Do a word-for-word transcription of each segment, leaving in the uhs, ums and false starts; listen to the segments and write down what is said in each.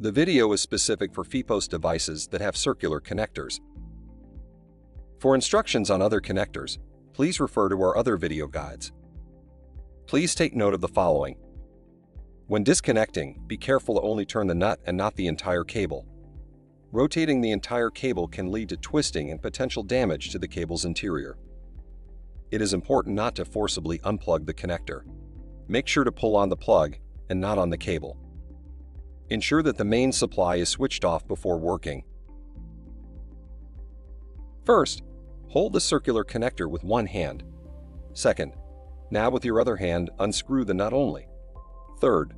The video is specific for FIEPOS devices that have circular connectors. For instructions on other connectors, please refer to our other video guides. Please take note of the following. When disconnecting, be careful to only turn the nut and not the entire cable. Rotating the entire cable can lead to twisting and potential damage to the cable's interior. It is important not to forcibly unplug the connector. Make sure to pull on the plug and not on the cable. Ensure that the main supply is switched off before working. First, hold the circular connector with one hand. Second, now with your other hand, unscrew the nut only. Third,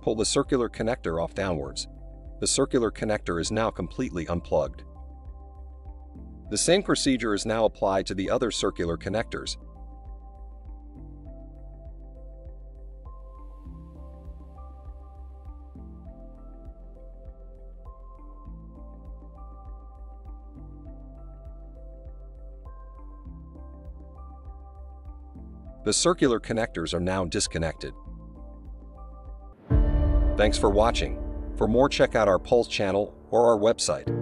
pull the circular connector off downwards. The circular connector is now completely unplugged. The same procedure is now applied to the other circular connectors. The circular connectors are now disconnected. Thanks for watching. For more, check out our PULS channel or our website.